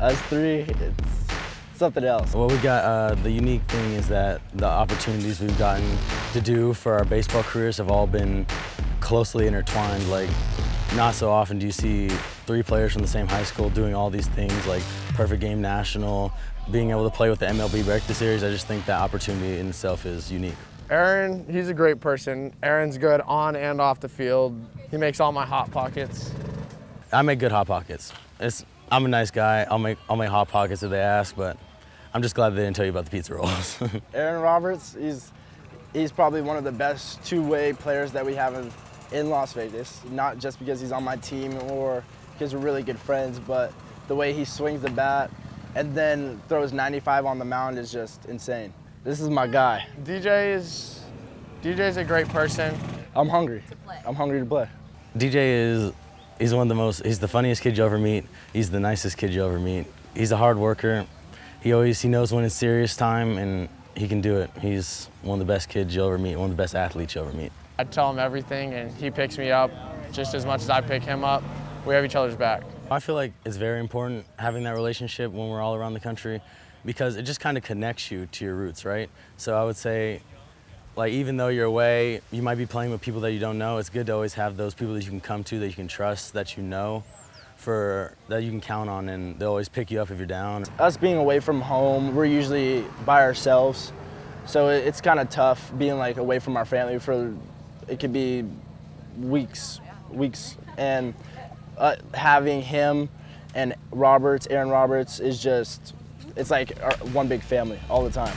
Us three, it's something else. What we got, the unique thing is that the opportunities we've gotten to do for our baseball careers have all been closely intertwined. Like, not so often do you see three players from the same high school doing all these things, like Perfect Game National, being able to play with the MLB Breakfast Series. I just think that opportunity in itself is unique. Aaron, he's a great person. Aaron's good on and off the field. He makes all my Hot Pockets. I make good Hot Pockets. I'm a nice guy. I'll make Hot Pockets if they ask, but I'm just glad they didn't tell you about the pizza rolls. Aaron Roberts, he's probably one of the best two-way players that we have in Las Vegas, not just because he's on my team or because we're really good friends, but the way he swings the bat and then throws 95 on the mound is just insane. This is my guy. DJ's a great person. I'm hungry. I'm hungry to play. He's one of the most, he's the funniest kid you ever meet. He's the nicest kid you ever meet. He's a hard worker. He knows when it's serious time and he can do it. He's one of the best kids you'll ever meet, one of the best athletes you'll ever meet. I tell him everything and he picks me up just as much as I pick him up. We have each other's back. I feel like it's very important having that relationship when we're all around the country, because it just kind of connects you to your roots, right? So I would say, like, even though you're away, you might be playing with people that you don't know, it's good to always have those people that you can come to, that you can trust, that you know, that you can count on, and they'll always pick you up if you're down. Us being away from home, we're usually by ourselves, so it's kind of tough being, like, away from our family for, it could be weeks, and having him and Aaron Roberts is just, it's like one big family all the time.